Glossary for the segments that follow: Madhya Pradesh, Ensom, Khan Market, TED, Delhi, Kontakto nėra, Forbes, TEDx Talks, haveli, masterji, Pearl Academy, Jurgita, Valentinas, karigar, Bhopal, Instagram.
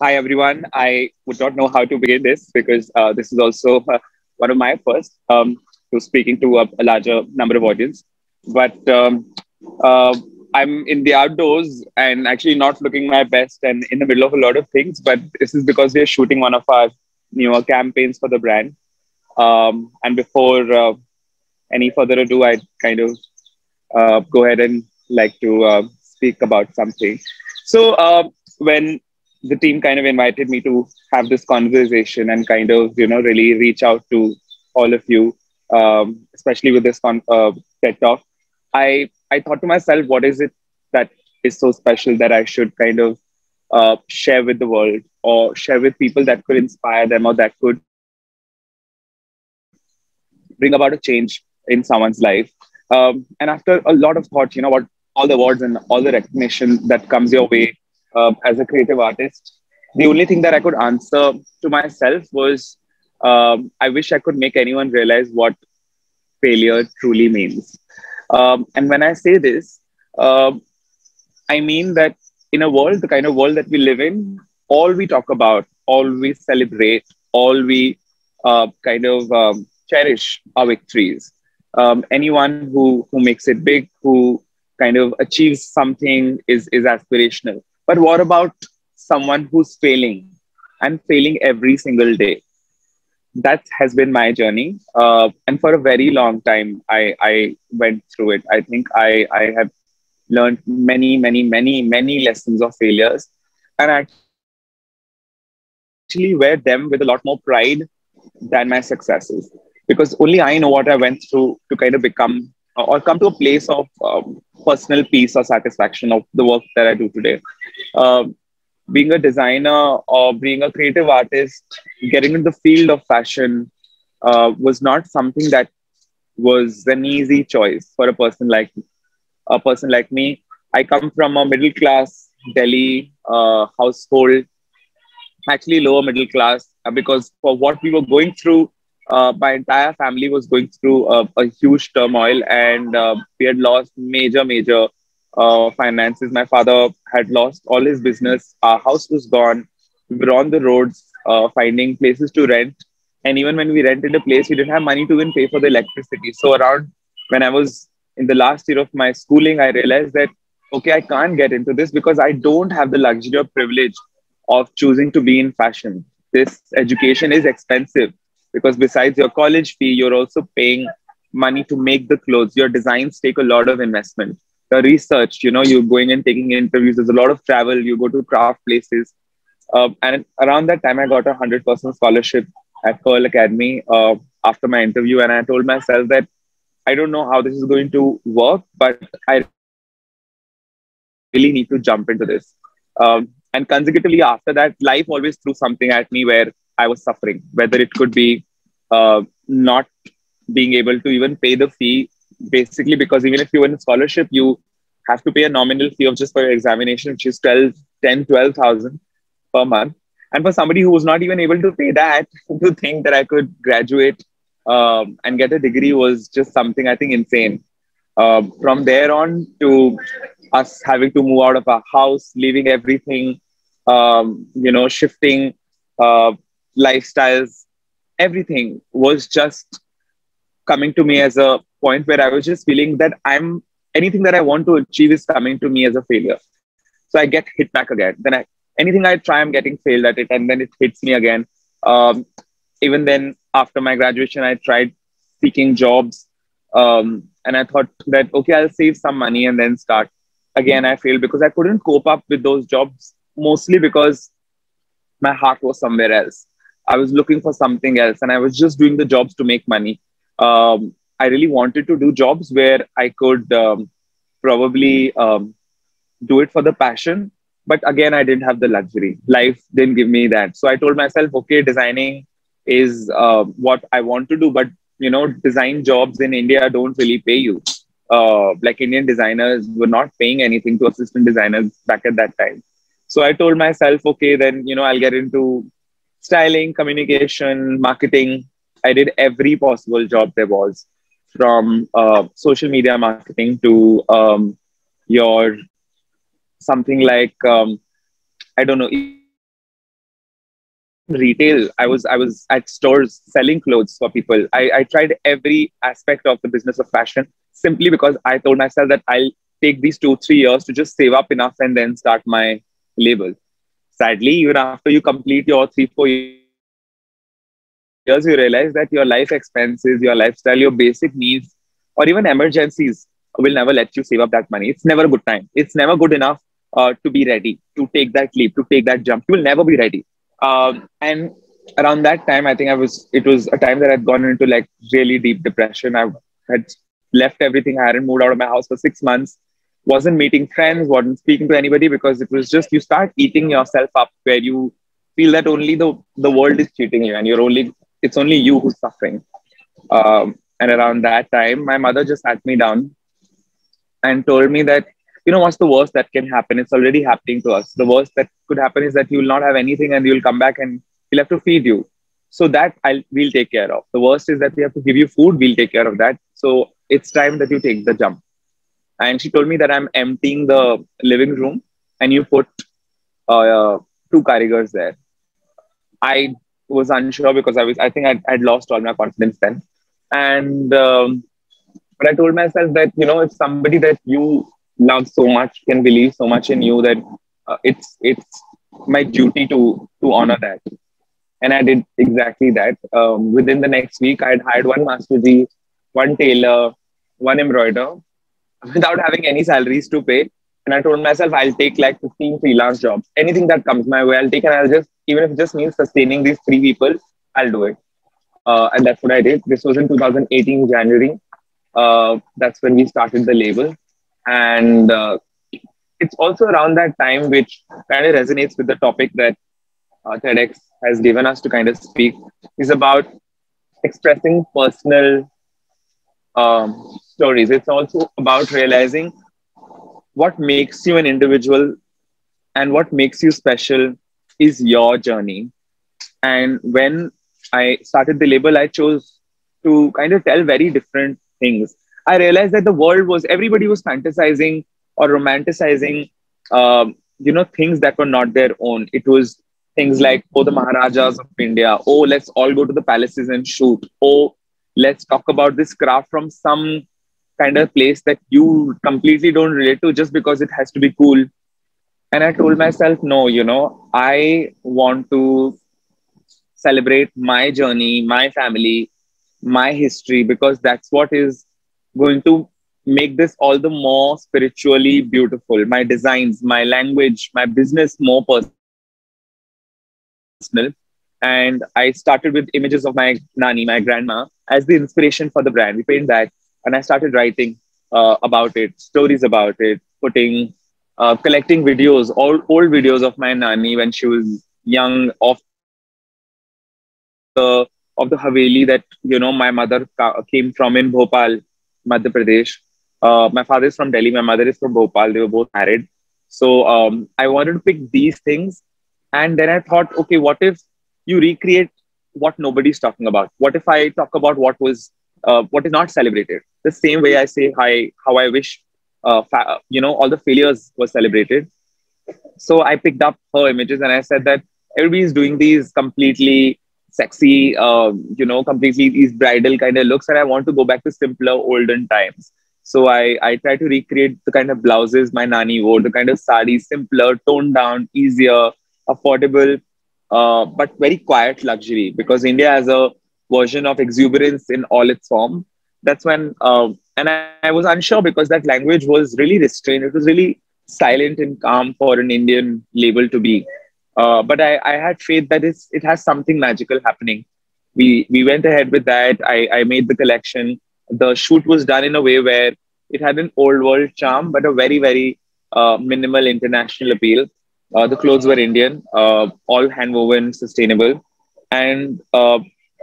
Hi, everyone. I would not know how to begin this because this is also one of my first to speaking to a larger number of audience. But I'm in the outdoors and actually not looking my best and in the middle of a lot of things. But this is because we're shooting one of our newer campaigns for the brand. And before any further ado, I'd kind of go ahead and like to speak about something. So when the team kind of invited me to have this conversation and kind of, you know, really reach out to all of you, especially with this TED Talk, I thought to myself, what is it that is so special that I should kind of share with the world or share with people that could inspire them or that could bring about a change in someone's life. And after a lot of thought, you know, what all the awards and all the recognition that comes your way as a creative artist, the only thing that I could answer to myself was, I wish I could make anyone realize what failure truly means. And when I say this, I mean that in a world, the kind of world that we live in, all we talk about, all we celebrate, all we kind of cherish our victories. Anyone who makes it big, who kind of achieves something is aspirational. But what about someone who's failing and failing every single day? That has been my journey. And for a very long time, I went through it. I think I have learned many, many, many, many lessons of failures. And I actually wear them with a lot more pride than my successes. Because only I know what I went through to kind of become or come to a place of personal peace or satisfaction of the work that I do today. Being a designer or being a creative artist, getting into the field of fashion was not something that was an easy choice for a person like me. I come from a middle-class Delhi household, actually lower middle class, because for what we were going through, my entire family was going through a huge turmoil, and we had lost major finances. My father had lost all his business. Our house was gone. We were on the roads finding places to rent. And even when we rented a place, we didn't have money to even pay for the electricity. So around when I was in the last year of my schooling, I realized that, okay, I can't get into this because I don't have the luxury or privilege of choosing to be in fashion. This education is expensive. Because besides your college fee, you're also paying money to make the clothes. Your designs take a lot of investment. The research, you know, you're going and taking interviews. There's a lot of travel. You go to craft places. And around that time, I got a 100% scholarship at Pearl Academy after my interview. And I told myself that I don't know how this is going to work, but I really need to jump into this. And consecutively after that, life always threw something at me where I was suffering, whether it could be not being able to even pay the fee, basically, because even if you win a scholarship, you have to pay a nominal fee of just for your examination, which is 10,000-12,000 per month. And for somebody who was not even able to pay that, to think that I could graduate and get a degree was just something, I think, insane. From there on to us having to move out of our house, leaving everything, you know, shifting lifestyles, everything was just coming to me as a point where I was just feeling that anything that I want to achieve is coming to me as a failure. So I get hit back again. Then anything I try, I'm getting failed at it. And then it hits me again. Even then, after my graduation, I tried seeking jobs. And I thought that, okay, I'll save some money and then start. Again, I failed because I couldn't cope up with those jobs, mostly because my heart was somewhere else. I was looking for something else and I was just doing the jobs to make money. I really wanted to do jobs where I could probably do it for the passion. But again, I didn't have the luxury. Life didn't give me that. So I told myself, okay, designing is what I want to do. But, you know, design jobs in India don't really pay you. Like Indian designers were not paying anything to assistant designers back at that time. So I told myself, okay, then, you know, I'll get into styling, communication, marketing. I did every possible job there was, from social media marketing to something like, I don't know, retail. I was at stores selling clothes for people. I tried every aspect of the business of fashion simply because I told myself that I'll take these 2-3 years to just save up enough and then start my label. Sadly, even after you complete your 3-4 years, you realize that your life expenses, your lifestyle, your basic needs, or even emergencies will never let you save up that money. It's never a good time. It's never good enough to be ready to take that leap, to take that jump. You will never be ready. And around that time, I think it was a time that I'd gone into like really deep depression. I had left everything. I hadn't moved out of my house for 6 months. Wasn't meeting friends, wasn't speaking to anybody, because it was just, you start eating yourself up where you feel that only the world is cheating you and it's only you who's suffering. And around that time, my mother just sat me down and told me that, you know, what's the worst that can happen? It's already happening to us. The worst that could happen is that you will not have anything and you'll come back and we'll have to feed you. So that we'll take care of. The worst is that we have to give you food. We'll take care of that. So it's time that you take the jump. And she told me that I'm emptying the living room and you put 2 karigars there. I was unsure because I think I'd lost all my confidence then. And but I told myself that, you know, if somebody that you love so much can believe so much in you, that it's my duty to honor that. And I did exactly that. Within the next week, I'd hired one masterji, one tailor, one embroider, without having any salaries to pay. And I told myself, I'll take like 15 freelance jobs. Anything that comes my way, I'll take, and I'll just, even if it just means sustaining these 3 people, I'll do it. And that's what I did. This was in 2018, January. That's when we started the label. And it's also around that time, which kind of resonates with the topic that TEDx has given us to kind of speak, is about expressing personal stories. It's also about realizing what makes you an individual and what makes you special is your journey. And when I started the label, I chose to kind of tell very different things. I realized that the world was, everybody was fantasizing or romanticizing, you know, things that were not their own. It was things like, oh, the Maharajas of India. Oh, let's all go to the palaces and shoot. Oh, let's talk about this craft from some kind of place that you completely don't relate to just because it has to be cool. And I told myself, no, you know, I want to celebrate my journey, my family, my history, because that's what is going to make this all the more spiritually beautiful. My designs, my language, my business, more personal. And I started with images of my nani, my grandma, as the inspiration for the brand. We painted that. And I started writing about it, stories about it, putting, collecting videos, all old videos of my nani when she was young, of the Haveli that, you know, my mother came from in Bhopal, Madhya Pradesh. My father is from Delhi. My mother is from Bhopal. They were both married. So I wanted to pick these things. And then I thought, okay, what if you recreate what nobody's talking about? What if I talk about what is not celebrated? The same way I say hi, how I wish, you know, all the failures were celebrated. So I picked up her images and I said that everybody's doing these completely sexy, you know, completely these bridal kind of looks. And I want to go back to simpler olden times. So I try to recreate the kind of blouses my nani wore, the kind of sarees, simpler, toned down, easier, affordable, but very quiet luxury, because India has a version of exuberance in all its form. That's when, and I was unsure because that language was really restrained. It was really silent and calm for an Indian label to be. But I had faith that it has something magical happening. We went ahead with that. I made the collection. The shoot was done in a way where it had an old world charm, but a very, very minimal international appeal. The clothes were Indian, all hand woven, sustainable. And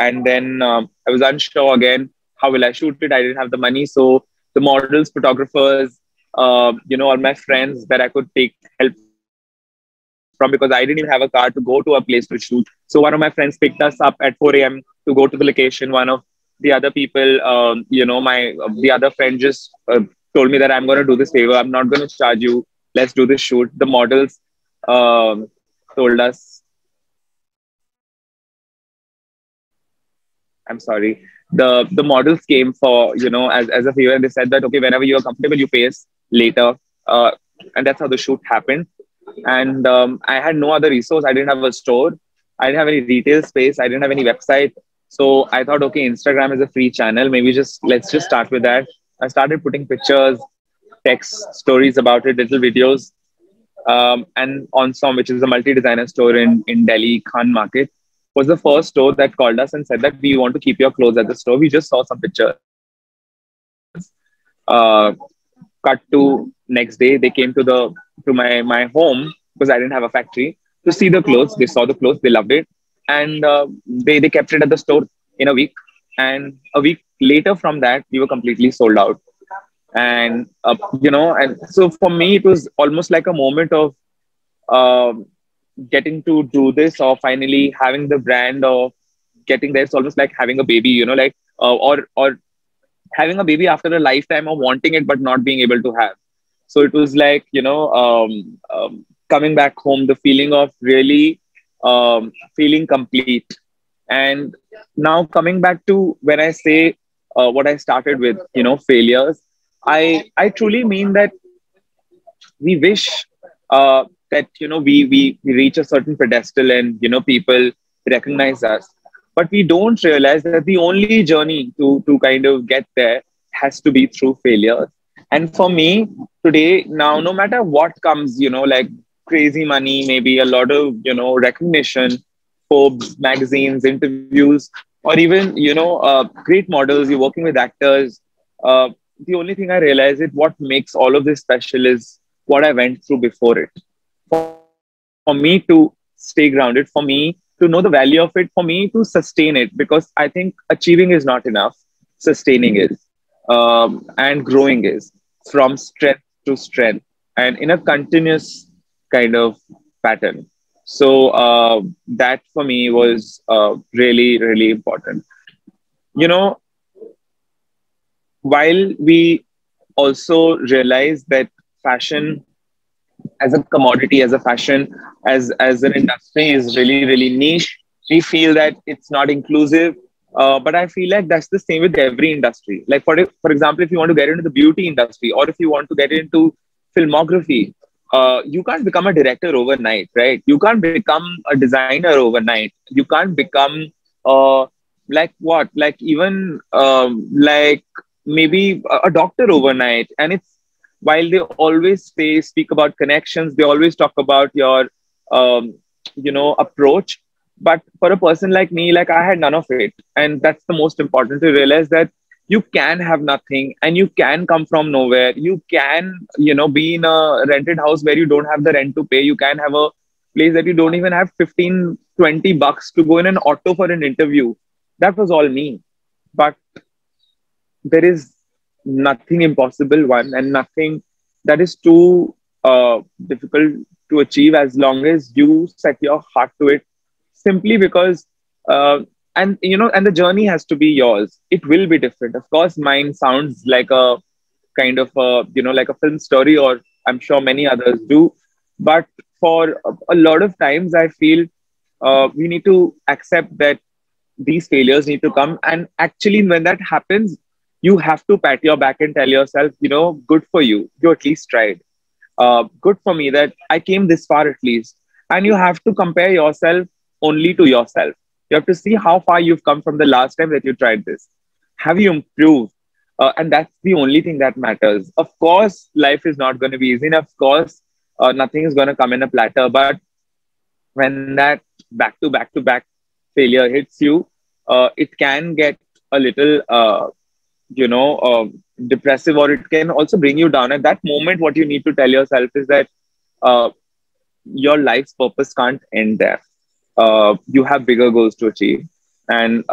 then I was unsure again, how will I shoot it? I didn't have the money. So the models, photographers, you know, all my friends that I could take help from, because I didn't even have a car to go to a place to shoot. So one of my friends picked us up at 4 a.m. to go to the location. One of the other people, you know, the other friend just told me that I'm going to do this favor. I'm not going to charge you. Let's do this shoot. The models told us I'm sorry, the models came for, you know, as a favor, and they said that, okay, whenever you are comfortable, you pay us later. And that's how the shoot happened. And I had no other resource. I didn't have a store. I didn't have any retail space. I didn't have any website. So I thought, okay, Instagram is a free channel. Maybe let's just start with that. I started putting pictures, text, stories about it, little videos. And Ensom, which is a multi-designer store in Delhi, Khan Market, was the first store that called us and said that we want to keep your clothes at the store. We just saw some pictures. Cut to next day, they came to my home, because I didn't have a factory, to see the clothes. They saw the clothes, they loved it, and they kept it at the store in a week. And a week later from that, we were completely sold out. And, you know, and so for me, it was almost like a moment of getting to do this, or finally having the brand, or getting there. It's almost like having a baby, you know, like, or having a baby after a lifetime of wanting it, but not being able to have. So it was like, you know, coming back home, the feeling of really feeling complete. And now coming back to when I say what I started with, you know, failures, I truly mean that we wish that, you know, we reach a certain pedestal and, you know, people recognize us, but we don't realize that the only journey to kind of get there has to be through failure. And for me today, now, no matter what comes, you know, like crazy money, maybe a lot of, you know, recognition, Forbes, magazines, interviews, or even, you know, great models, you're working with actors, the only thing I realized is what makes all of this special is what I went through before it. For me to stay grounded, for me to know the value of it, for me to sustain it, because I think achieving is not enough. Sustaining is, and growing is, from strength to strength, and in a continuous kind of pattern. So that for me was really, really important. You know, while we also realize that fashion as a commodity, as a fashion, as an industry is really, really niche, we feel that it's not inclusive. But I feel like that's the same with every industry. Like for example, if you want to get into the beauty industry, or if you want to get into filmography, you can't become a director overnight, right? You can't become a designer overnight. You can't become like what? Like even like maybe a doctor overnight. And it's, while they always speak about connections, they always talk about your, you know, approach. But for a person like me, like I had none of it. And that's the most important, to realize that you can have nothing and you can come from nowhere. You can, you know, be in a rented house where you don't have the rent to pay. You can have a place that you don't even have 15, 20 bucks to go in an auto for an interview. That was all me. But there is nothing impossible one, and nothing that is too difficult to achieve, as long as you set your heart to it, simply because, and you know, and the journey has to be yours. It will be different. Of course, mine sounds like a kind of a, you know, like a film story, or I'm sure many others do. But for a lot of times, I feel we need to accept that these failures need to come. And actually, when that happens, you have to pat your back and tell yourself, you know, good for you. You at least tried. Good for me that I came this far at least. And you have to compare yourself only to yourself. You have to see how far you've come from the last time that you tried this. Have you improved? And that's the only thing that matters. Of course, life is not going to be easy. And of course, nothing is going to come in a platter. But when that back-to-back-to-back failure hits you, it can get a little... you know, depressive, or it can also bring you down. At that moment, what you need to tell yourself is that your life's purpose can't end there. You have bigger goals to achieve. And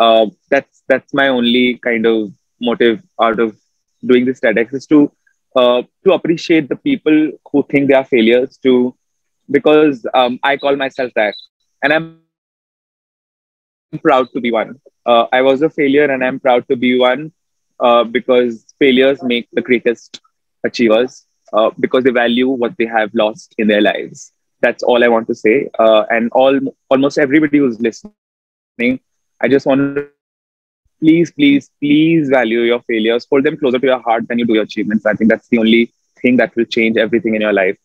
that's my only kind of motive out of doing this TEDx, is to appreciate the people who think they are failures, because I call myself that. And I'm proud to be one. I was a failure, and I'm proud to be one. Because failures make the greatest achievers, because they value what they have lost in their lives. That's all I want to say. And almost everybody who's listening, I just want to please, please, please value your failures. Hold them closer to your heart than you do your achievements. I think that's the only thing that will change everything in your life.